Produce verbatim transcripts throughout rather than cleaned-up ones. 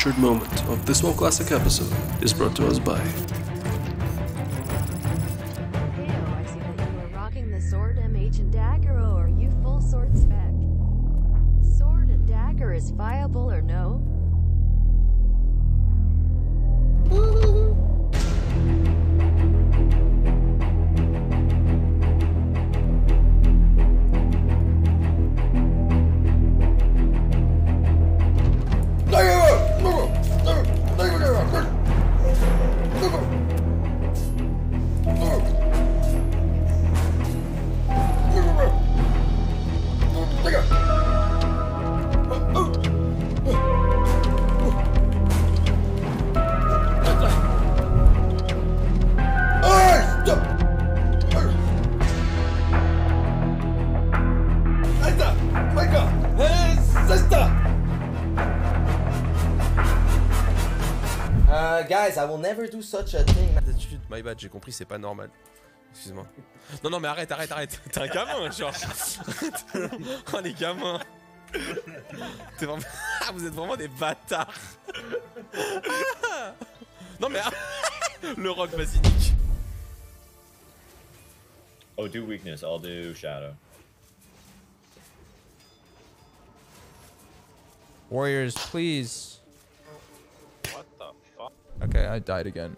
featured moment of this one classic episode is brought to us by... Heyo, I see that you are rocking the sword M H and dagger, oh, are you full sword spec? Sword and dagger is viable or no? Uh, guys, I will never do such a thing. My bad, j'ai compris, c'est pas normal. Excuse-moi. Non, non, mais arrête, arrête, arrête. T'es un gamin, genre. Oh, les gamins. T'es vraiment... Vous êtes vraiment des bâtards. Non, mais... Le rock basilic. Oh, do weakness. I'll do shadow. Warriors, please. What the fuck? Okay, I died again.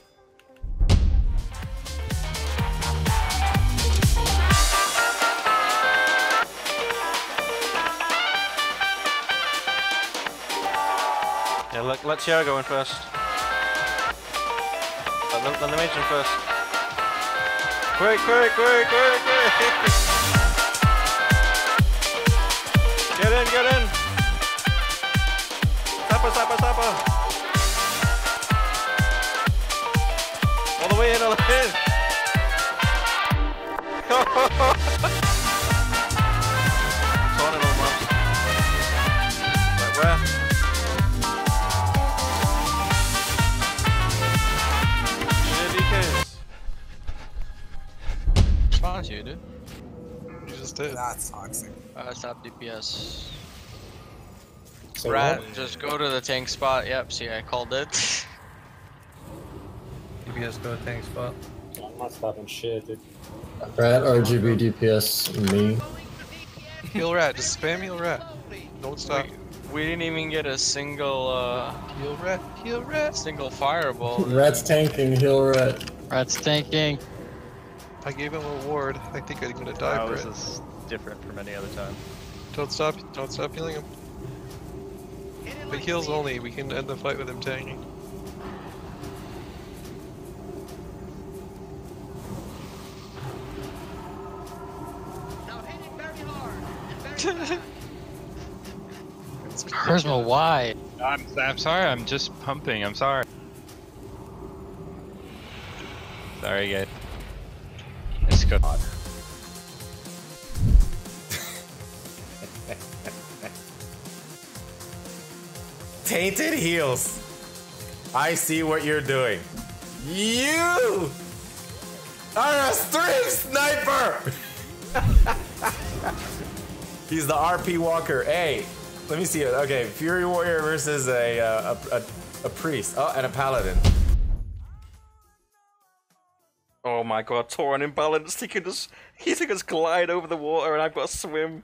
Yeah, look, let Sierra go in first. Let, let, let the mage in first. Quick, quick, quick, quick, quick! Get in, get in! Zapper, zapper. All the way in, all the way in. It's on it all maps. Right, where? You D Ks. Fast you, dude. You just did. That's toxic. Uh, stop D P S. So Rat, just go to the tank spot. Yep, see, I called it. D P S, go to tank spot. I'm not stopping shit, dude. Rat, R G B, D P S, me. Heal Rat, just spam heal Rat. Don't stop. We, we didn't even get a single, uh... Heal Rat, heal Rat! Single fireball. Rat's tanking, heal Rat. Rat's tanking. I gave him a ward. I think I'm gonna die, Brett. Wow, this is different from any other time. Don't stop, don't stop healing him. But heals only, we can end the fight with him tanking. Now hit it very hard. Very Charisma, why? I'm, I'm sorry, I'm just pumping, I'm sorry. Sorry, guys. Let's go. Tainted heels. I see what you're doing. You are a stream sniper. He's the R P walker. Hey, let me see it. Okay, Fury Warrior versus a uh, a, a a priest. Oh, and a paladin. Oh my God, Toran imbalanced. He can just he can just glide over the water, and I've got to swim.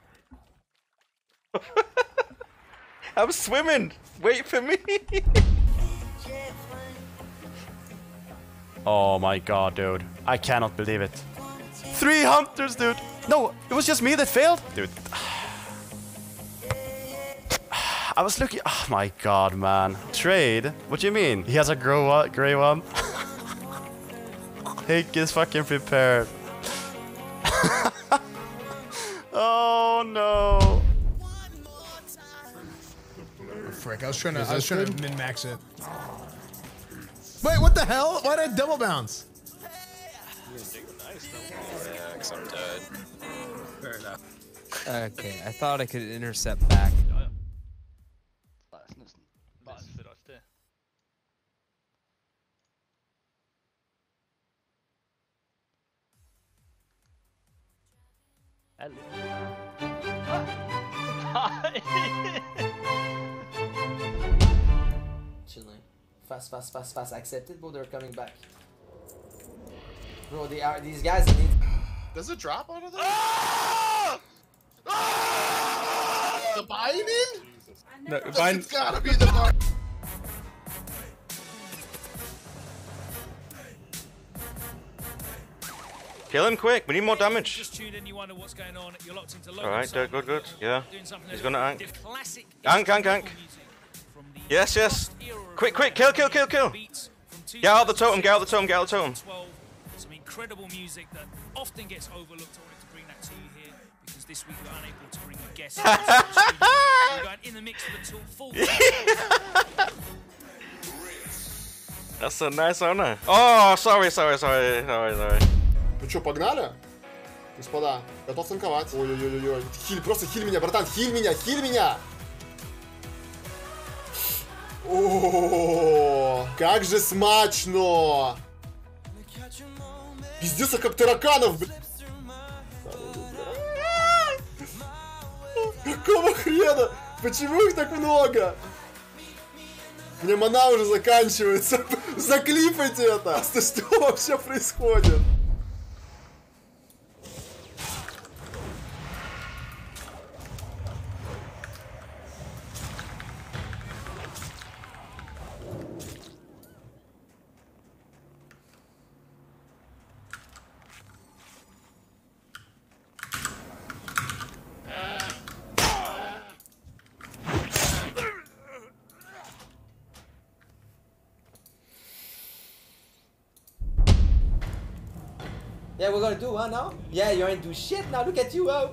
I'm swimming! Wait for me! Oh my God, dude. I cannot believe it. Three hunters, dude! No, it was just me that failed? Dude. I was looking... Oh my God, man. Trade? What do you mean? He has a grey one? Hake is fucking prepared. Oh no! Frick, I was trying to, I was trying to min-max it. Wait, what the hell? Why did I double bounce? Okay, I thought I could intercept back. fast, fast, fast, fast. Accepted, but they're coming back. Bro, they are. These guys need. Does it drop out of there? Ah! Ah! The binding? No, the bind. It's gotta be the bind. Kill him quick, we need more damage. Just tune in, you wonder what's going on. You're locked into local. Alright, good, good, good. Yeah. He's gonna ank. Ank, ank, ank. Yes, yes. Quick, quick, kill, kill, kill, kill. Get out the totem, get out the totem, get out the totem. Some incredible music that often gets overlooked. I wanted to bring that to you here because this week we're unable to bring you guests. We're going in the mix of the full. That's a nice honor. Oh, sorry, sorry, sorry, sorry, sorry. Ну что, погнали? Господа, готов танковать. Ой-ой-ой-ой. Хиль, просто хиль меня, братан. Хиль меня, хиль меня. О, как же смачно. Пиздец, как тараканов, блядь. Какого хрена? Почему их так много? Мне мана уже заканчивается. Заклипайте это. Что вообще происходит? Yeah, we're gonna do, huh, now? Yeah, you ain't do shit now, look at you, huh?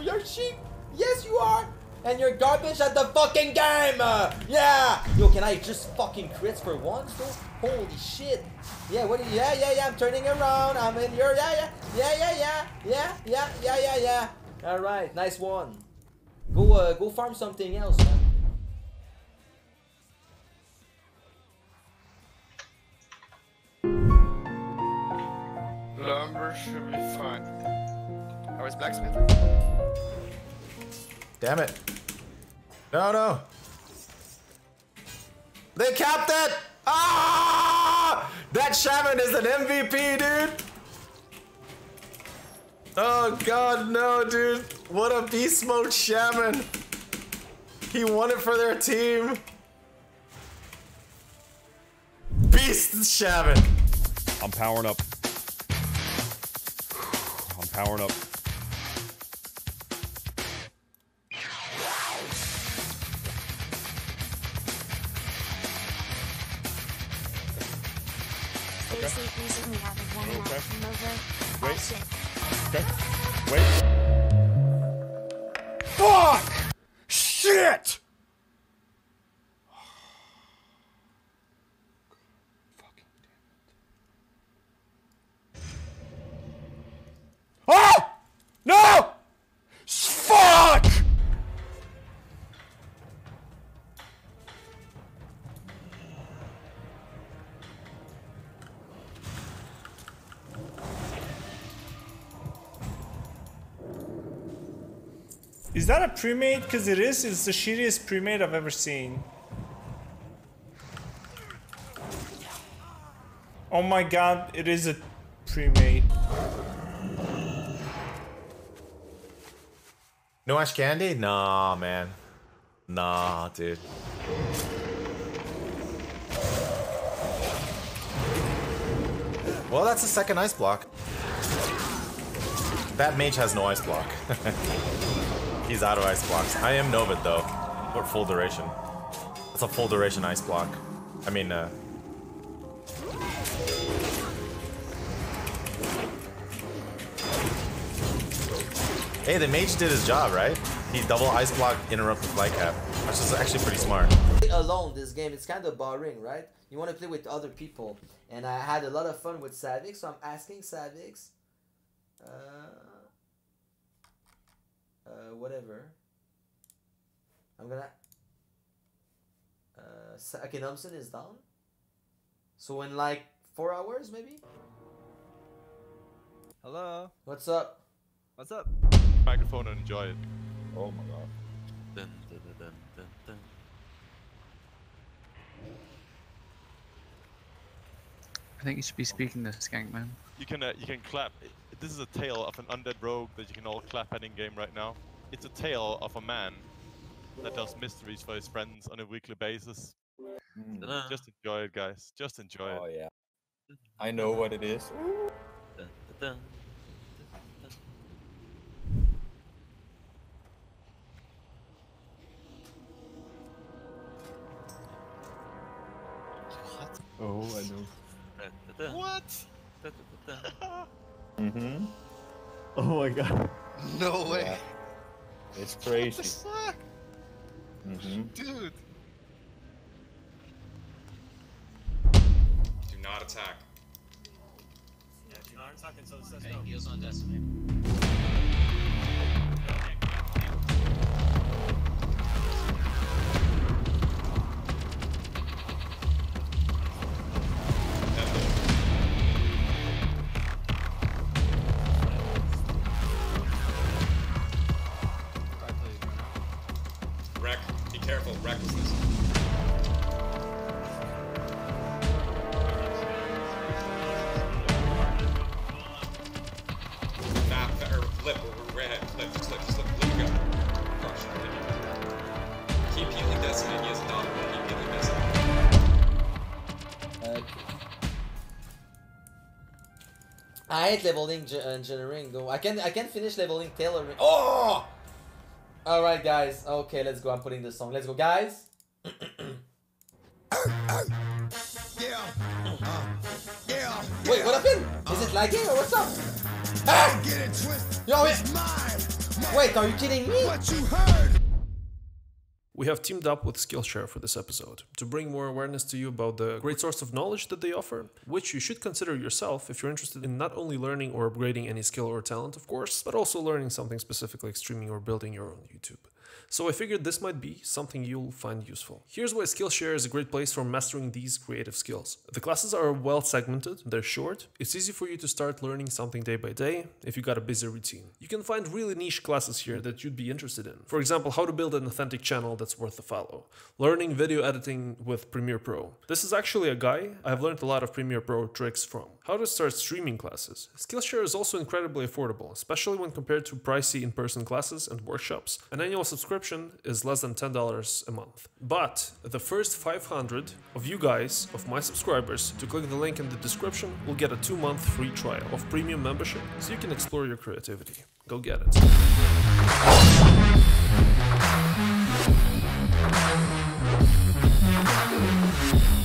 You're sheep! Yes, you are! And you're garbage at the fucking game! Uh, yeah! Yo, can I just fucking crits for once, though? Holy shit! Yeah, what do you- yeah, yeah, yeah, I'm turning around, I'm in your- yeah, yeah, yeah, yeah, yeah, yeah, yeah, yeah, yeah, yeah. Alright, nice one. Go, uh, go farm something else, man. Lumber should be fine. I was blacksmith. Damn it. No, no. They capped it! Ah! That shaman is an M V P, dude! Oh god, no, dude. What a beast mode shaman. He won it for their team. Beast shaman. I'm powering up. Powering up. Okay. Okay. Wait. Okay. Wait. Fuck! Shit! Is that a pre-made? Because it is, it's the shittiest pre-made I've ever seen. Oh my god, it is a pre-made. No Ash Candy? Nah, man. Nah, dude. Well, that's the second ice block. That mage has no ice block. He's out of ice blocks. I am Novit though, for full duration. That's a full duration ice block. I mean, uh... hey, the mage did his job, right? He double ice block, interrupt with Lycap, which is actually pretty smart. Alone, this game, it's kind of boring, right? You want to play with other people, and I had a lot of fun with Savix, so I'm asking Savix. Uh... Uh, whatever. I'm gonna. Uh, okay, Nomsen is down. So in like four hours, maybe. Hello. What's up? What's up? Microphone and enjoy it. Oh my god. Dun, dun, dun, dun, dun. think you should be speaking to Skank, man. You can uh, you can clap. This is a tale of an undead rogue that you can all clap at in game right now. It's a tale of a man that does mysteries for his friends on a weekly basis. Mm. Just enjoy it, guys. Just enjoy it. Oh yeah. I know what it is. Dun, dun, dun. Oh, I know. What? Mm-hmm. Oh my god. No way. Yeah. It's crazy. What the fuck? Mm-hmm. Dude. Do not attack. Yeah, do not attack until it says no. Heals on Decimate. I hate leveling engineering though. I can I can finish leveling tailoring. Oh! All right, guys. Okay, let's go. I'm putting this song. Let's go, guys. Yeah. Uh, yeah. Wait, what happened? Is it lagging or what's up? Ah! Get it twisted. Yo, wait. Wait, are you kidding me? What you heard? We have teamed up with Skillshare for this episode to bring more awareness to you about the great source of knowledge that they offer, which you should consider yourself if you're interested in not only learning or upgrading any skill or talent, of course, but also learning something specific like streaming or building your own YouTube. So I figured this might be something you'll find useful. Here's why Skillshare is a great place for mastering these creative skills. The classes are well segmented, they're short, it's easy for you to start learning something day by day if you got a busy routine. You can find really niche classes here that you'd be interested in. For example, how to build an authentic channel that's worth a follow. Learning video editing with Premiere Pro. This is actually a guy I've learned a lot of Premiere Pro tricks from. How to start streaming classes. Skillshare is also incredibly affordable, especially when compared to pricey in-person classes and workshops. An annual subscription is less than ten dollars a month. But the first five hundred of you guys, of my subscribers, to click the link in the description will get a two month free trial of premium membership so you can explore your creativity. Go get it.